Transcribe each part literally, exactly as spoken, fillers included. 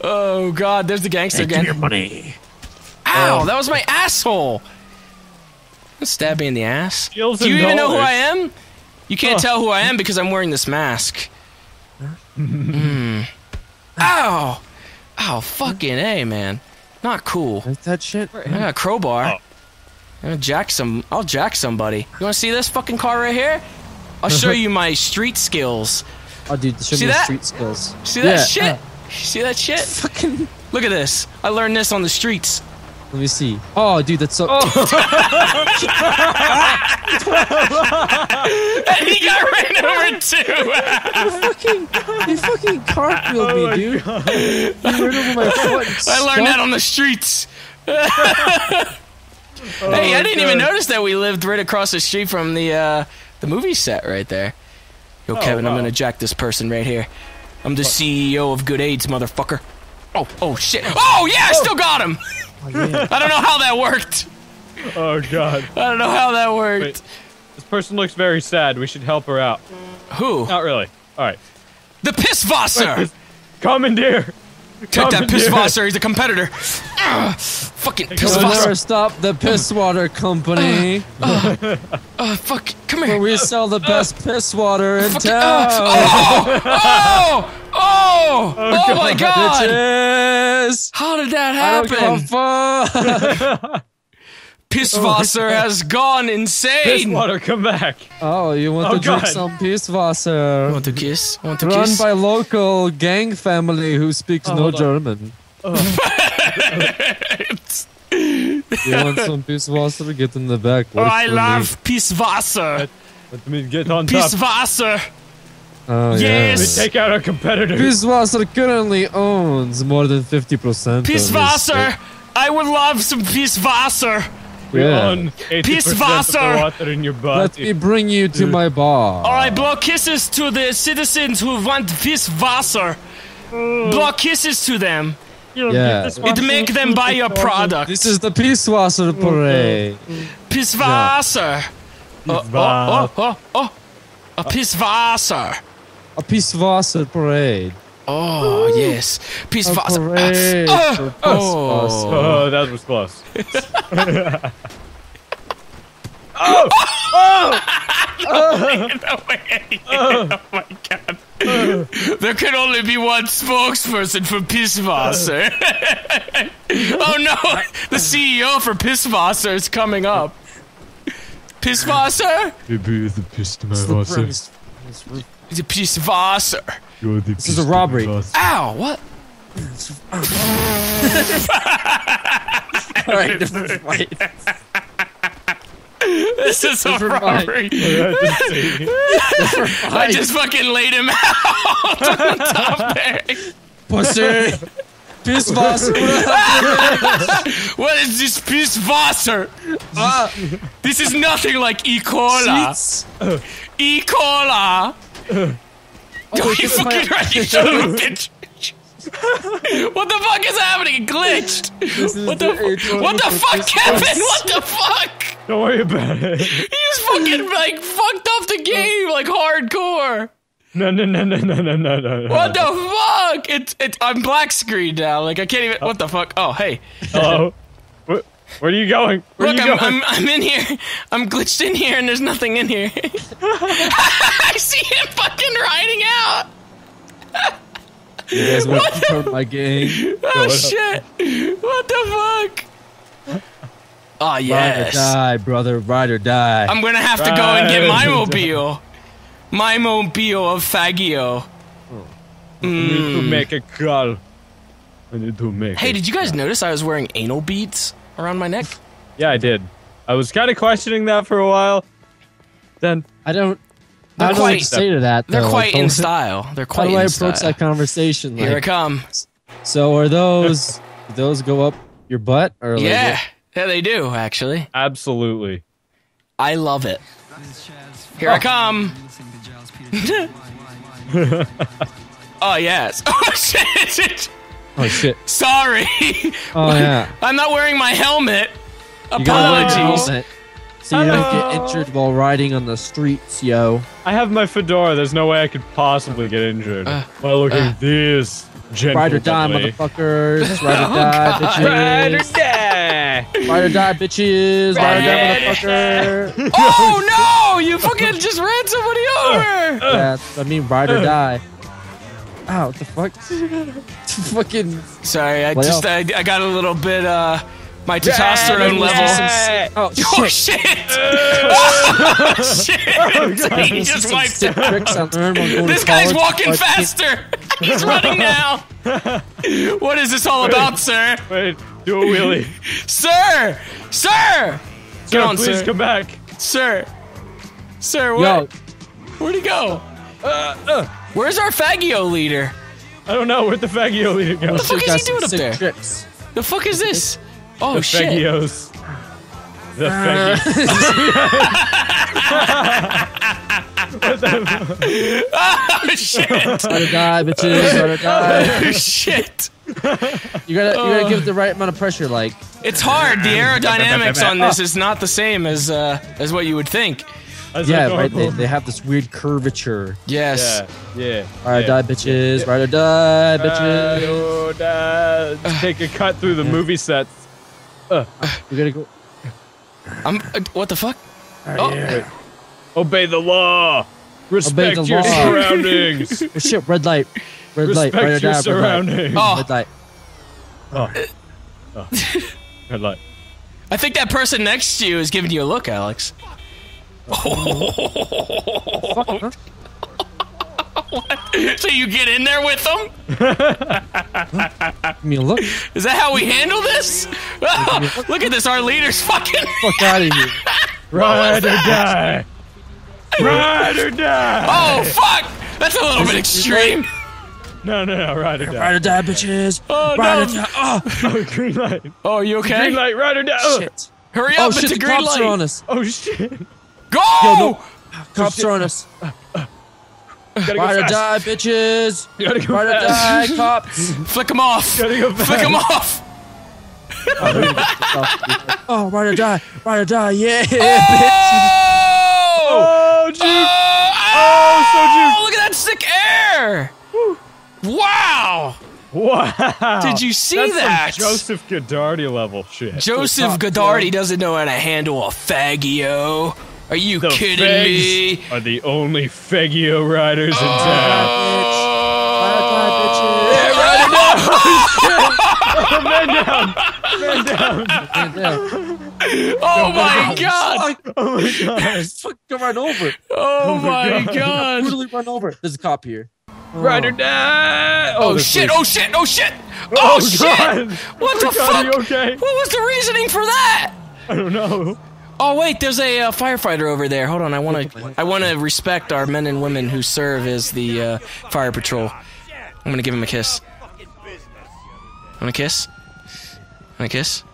Oh god, there's the gangster hey, again. Give your money. Ow, oh. That was my asshole. Stab me in the ass. Skills Do you even dollars. know who I am? You can't oh. tell who I am because I'm wearing this mask. mm. Ow! Ow, fucking A, man. Not cool. Is that shit? I got a crowbar. Oh. I'm gonna jack some- I'll jack somebody. You wanna see this fucking car right here? I'll show you my street skills. Oh dude, show me your street skills. See that yeah. shit? Yeah. See that shit? Fucking- Look at this. I learned this on the streets. Let me see. Oh, dude, that's so. Oh. And he got ran over too. You fucking, you fucking cartwheeled oh me, dude. God. You ran over my foot. I stuck. learned that on the streets. oh hey, I didn't God. even notice that we lived right across the street from the uh, the movie set right there. Yo, oh, Kevin, wow. I'm gonna jack this person right here. I'm the what? C E O of Good Aids, motherfucker. Oh, oh shit. Oh yeah, I still got him. Oh, yeah. I don't know how that worked. Oh god. I don't know how that worked. Wait, this person looks very sad. We should help her out. Who? Not really. All right. The Pisswasser. Commandeer. Take that Pisswasser. He's a competitor. uh, fucking Pisswasser. Stop the Pisswater Company. Uh, uh, uh, fuck. Come here. Where we sell the best pisswater in fucking, town. Uh, oh! Oh! Oh! Oh, oh my god! Bitches. How did that happen? Pisswasser oh has gone insane! Pisswater, come back! Oh, you want oh to god. drink some Pisswasser? Want to kiss? Want to Run kiss? Run by local gang family who speaks oh, no German. Oh. You want some Pisswasser? Get in the back. Oh, I love Pisswasser! Let me get on top. Pisswasser! Oh, yes! yes. We take out our competitors! Pisswasser currently owns more than fifty percent. Pisswasser! I would love some Pisswasser! We yeah. own eighty percent of the water in your body. Let me bring you to my bar. Alright, blow kisses to the citizens who want Pisswasser. Oh. Blow kisses to them. Yeah. It make them buy your product. This is the Pisswasser parade. Pisswasser! Yeah. Oh, oh, oh, oh! A Pisswasser! A Pisswasser parade. Oh, Ooh. yes. Pisswasser. Parade. Uh, oh. Oh. oh, that was close. oh! Oh! No way, no way. Oh my god. There can only be one spokesperson for Pisswasser. Oh no! The C E O for Pisswasser is coming up. Pisswasser? It's the Pisswasser. It's a Pisswasser. This is a robbery. Ow! What? Alright, different fight. This is a robbery. I just fucking laid him out on top there. Pussy. Pisswasser. What is this Pisswasser? Uh, this is nothing like eCola. eCola. Oh, you fucking right, you son of a bitch. What the fuck is happening? It glitched. What the, the what the fuck, Kevin? What the fuck? Don't worry about it. He was fucking like fucked up the game like hardcore. No, no, no, no, no, no, no, no. What the fuck? It's, it's, I'm black screened now. Like, I can't even, what the fuck? Oh, hey. Hello. Where, where are you going? Where Look, are you I'm, going? I'm, I'm in here. I'm glitched in here and there's nothing in here. I see him fucking riding out. You guys want to turn my game? Oh, Go shit. Up. What the fuck? Oh, yes. Ride or die, brother. Ride or die. I'm gonna have to Ride go and get my mobile. My mobile of Faggio. Oh. Mm. I need to make a call. I need to make Hey, did you guys call. notice I was wearing anal beads around my neck? Yeah, I did. I was kind of questioning that for a while. Then I don't. They're I don't quite say to that. Though. They're quite like, in style. They're quite. How do in I approach style. that conversation? Like, Here it comes. So are those? do those go up your butt? Or yeah, like yeah, they do actually. Absolutely. I love it. Here oh. I come. Oh yes! Oh shit! Oh shit! Sorry. Oh yeah. I'm not wearing my helmet. Apologies. You so you don't get injured while riding on the streets, yo. I have my fedora. There's no way I could possibly get injured. Uh, well, look uh, at this. Ride or die, motherfuckers. Ride or die, bitches. Ride or die. Ride or die, bitches. Ride or die, motherfucker. Oh, no! You fucking just ran somebody over! Yeah, I mean, ride or die. Ow, what the fuck? Fucking... Sorry, I just... I, I got a little bit, uh... My testosterone yeah, level. Yeah. Oh shit! Oh shit! Oh, he just wiped it. This guy's walking faster. He's running now. What is this all wait, about, sir? Wait, do a wheelie, sir. Sir, sir get on, please sir. Come back, sir. Sir, where? Yo. Where'd he go? Uh, uh. Where's our Faggio leader? I don't know. Where'd the Faggio leader go? What the fuck is he doing up there? Trips. The fuck is this? Oh the shit! Faggios. The uh. Faggios. Oh shit! Gotta die, bitches. Gotta die. Oh shit! You gotta, you gotta uh. give it the right amount of pressure. Like it's hard. The aerodynamics on this is not the same as uh, as what you would think. As yeah, right. They, they have this weird curvature. Yes. Yeah. yeah ride yeah, or die, bitches. Yeah. Ride or die, bitches. Ride or die. Take a cut through the yeah. movie sets. Uh, you gotta go. I'm. Uh, what the fuck? Right, oh. yeah. Obey the law. Respect the your law. surroundings. Oh, shit, red light. Red Respect light. Respect your down, surroundings. Red light. Oh. Red light. Oh. Oh. Red light. I think that person next to you is giving you a look, Alex. Oh. What? So you get in there with them? Give me a look. Is that how we handle this? Oh, look at this, our leader's fucking... Fuck out of here. Ride or die. Ride or die. Oh, fuck. That's a little Is bit extreme. No, no, no, ride or die. Ride or die, bitches. Oh, ride no. Or die. Oh. Oh, green light. Oh, are you okay? Green light, ride or die. Oh. Shit. Hurry up, oh, shit, it's a green cops light. Are on us. Oh, shit. Go! Yo, no. Cops oh, are on us. Uh, uh. Ride or die, bitches! Ride or die, cops! Flick them off! Flick them off! Oh, ride or die! Ride or die! Yeah, oh! bitch! Oh, Juke! Oh, oh, oh, so Juke! Look at that sick air! Woo. Wow! Wow! Did you see That's that? Some Joseph Goddardy level shit. Joseph Goddardy yeah. doesn't know how to handle a Faggio. Are you the kidding me? Are the only Faggio riders oh. in town. Oh, man down! Man down! Man down! Oh my god! Oh my god! Fucking run over! Oh my god! Literally run over! There's a cop here. Oh. Ride or die! Oh, oh shit! Place. Oh shit! Oh shit! Oh, oh shit! What the fuck? Are you okay? What was the reasoning for that? I don't know. Oh wait, there's a uh, firefighter over there. Hold on, I want to I want to respect our men and women who serve as the uh, fire patrol. I'm gonna give him a kiss. I'm gonna kiss. I'm gonna kiss.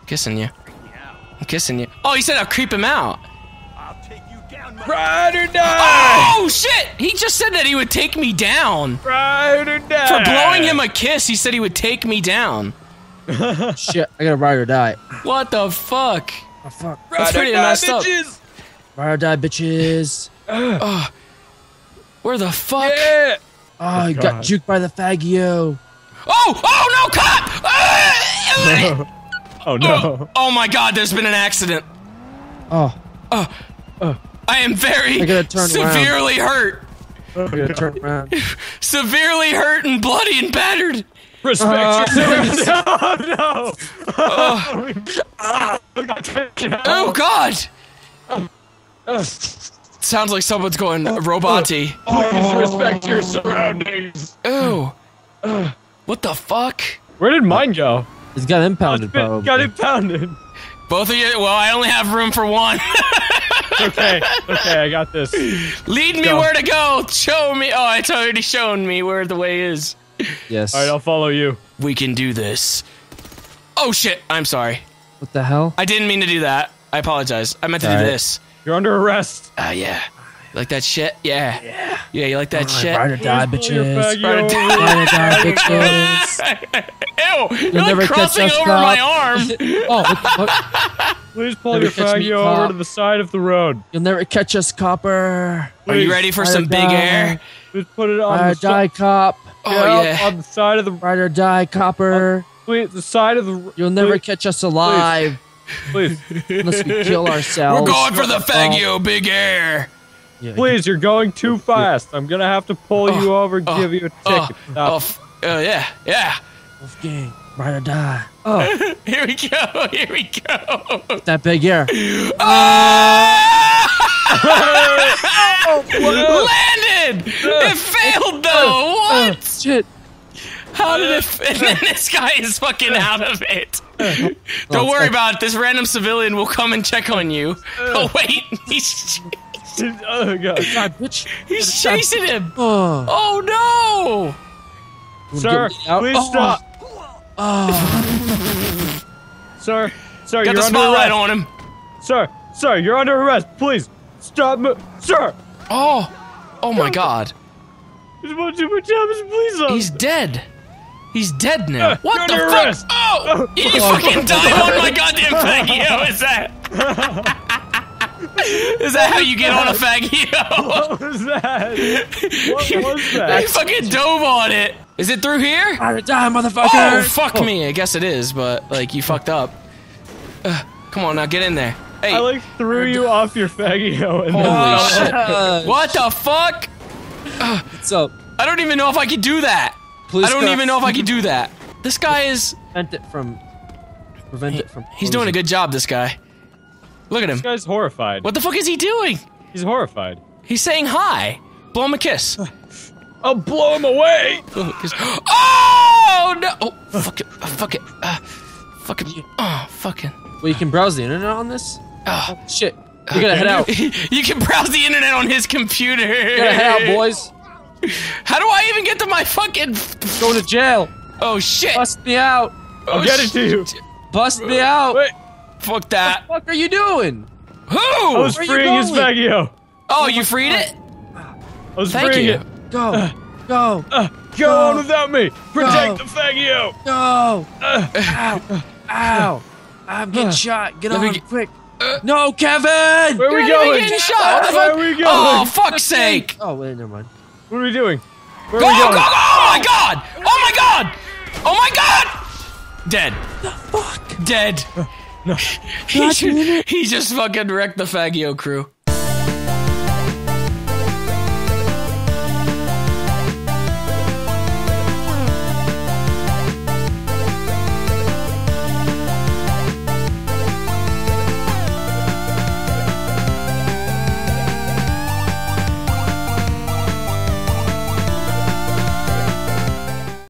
I'm kissing you. I'm kissing you. Oh, he said I'll creep him out. Ride or die! Oh shit! He just said that he would take me down. Ride or die! For blowing him a kiss, he said he would take me down. Shit! I gotta ride or die. What the fuck? Oh, fuck. That's pretty messed up. Ride or die, bitches. Oh, where the fuck? Yeah. Oh, I got juked by the Faggio. Oh! Oh, no, cop! No. Oh, no. Oh, oh, my God, there's been an accident. Oh. Oh. oh. I am very I gotta turn severely around. hurt. Oh, I gotta turn around. Severely hurt and bloody and battered. Respect uh, yourself. No, no. Uh, oh God! Uh, uh, Sounds like someone's going uh, robot-y. Uh, oh. Please respect your surroundings. Ew. Uh, what the fuck? Where did mine go? It's got impounded, bro. Got impounded. Both of you. Well, I only have room for one. Okay. Okay, I got this. Lead Let's me go. where to go. Show me. Oh, it's already shown me where the way is. Yes. All right, I'll follow you. We can do this. Oh shit! I'm sorry. What the hell? I didn't mean to do that. I apologize. I meant to All do right. this. You're under arrest. Ah, uh, yeah. You like that shit? Yeah. Yeah. Yeah. You like that right, shit? Ride or die, bitches. Ride or die, bitches. Ew! You'll You're like crossing over up. my arm. Oh. Please pull never your Faggio over cop. to the side of the road. You'll never catch us, copper. Please. Are you ready for Ride some big air? Just put it on uh, the die cop. Oh, yeah, yeah. On the side of the ride or die copper. Wait, the side of the. You'll never please. catch us alive. Please. Please. Unless we kill ourselves. We're going for the Faggio, big air. Yeah, please, you're going too fast. I'm gonna have to pull oh, you over and oh, give you a ticket. Oh, oh, oh yeah, yeah. Wolfgang, ride or die. Oh, here we go, here we go. That big air. Oh! Oh, landed! Uh, it failed though! Uh, what? Uh, shit. How did it fail? Uh, this guy is fucking uh, out of it. Uh, Don't worry uh, about it. This random civilian will come and check on you. Uh, oh, wait. He's chasing. Oh, God. God, bitch. He's God, chasing God. him. Oh, oh no. Sir, please oh. stop. Oh. Sir, sir, Got you're the under spotlight arrest. on him. Sir, sir, you're under arrest. Please. Stop, sir! Oh, oh my God! He's one too much time as a police officer. He's dead. He's dead now. Uh, what the fuck? Oh, oh, you oh, fucking died on my goddamn Faggio. Is that? Is that how you get on a Faggio? What was that? What was that? You fucking dove on it. Is it through here? I die, motherfucker! Oh, fuck oh. me. I guess it is, but like you fucked up. Uh, come on now, get in there. Hey. I like threw you off your Faggio. And Holy oh, shit. Uh, what the fuck? What's up? I don't even know if I could do that. Police I don't even know if I could do that. This guy is... Prevent it from... Prevent he, it from... Closing. He's doing a good job, this guy. Look at him. This guy's horrified. What the fuck is he doing? He's horrified. He's saying hi. Blow him a kiss. I'll blow him away. Oh, no. Oh, fuck it. Oh, fuck it. Uh, fuck it. Oh, fucking... Well, you can browse the internet on this? Oh, oh shit. We gotta head out. You can browse the internet on his computer. We gotta head out, boys. How do I even get to my fucking... Go to jail. Oh, shit. Bust me out. I'll oh, get it to you. Bust me out. Wait. Fuck that. What the fuck are you doing? Who? I was Where freeing his Faggio. Oh, you freed it? I was Thank freeing you. it. Go. Uh, go. Uh, go. Go on without me. Protect go. the Faggio. Go. Uh, ow. Ow. I'm getting uh, shot. Get on get, quick. Uh, no, Kevin! Where are we going? Getting shot. Where are we going? Oh, fuck's sake! Oh, wait, never mind. What are we doing? Where are go, we going? Go, go, go! Oh my God! Oh my God! Oh my God! Dead. The fuck? Dead. Uh, no. he, just, he just fucking wrecked the Faggio crew.